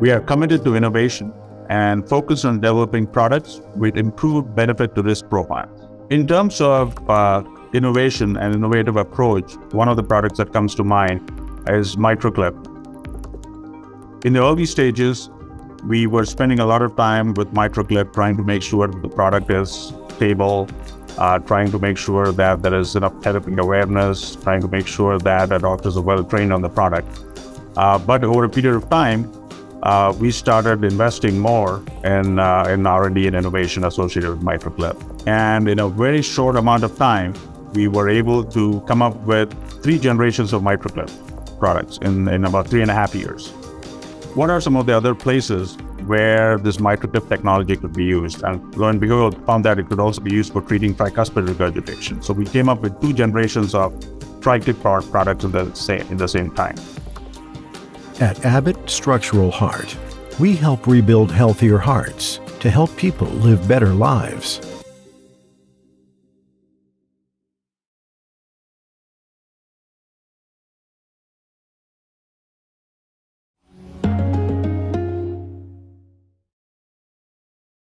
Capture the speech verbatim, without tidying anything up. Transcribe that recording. We are committed to innovation and focus on developing products with improved benefit to risk profiles. In terms of uh, innovation and innovative approach, one of the products that comes to mind is MitraClip. In the early stages, we were spending a lot of time with MitraClip, trying to make sure the product is stable, uh, trying to make sure that there is enough therapy awareness, trying to make sure that our doctors are well trained on the product. Uh, but over a period of time, uh, we started investing more in, uh, in R and D and innovation associated with MitraClip. And in a very short amount of time, we were able to come up with three generations of MitraClip products in, in about three and a half years. What are some of the other places where this MitraClip technology could be used? And lo and behold, found that it could also be used for treating tricuspid regurgitation. So we came up with two generations of tri-clip products in the same, in the same time. At Abbott Structural Heart, we help rebuild healthier hearts to help people live better lives.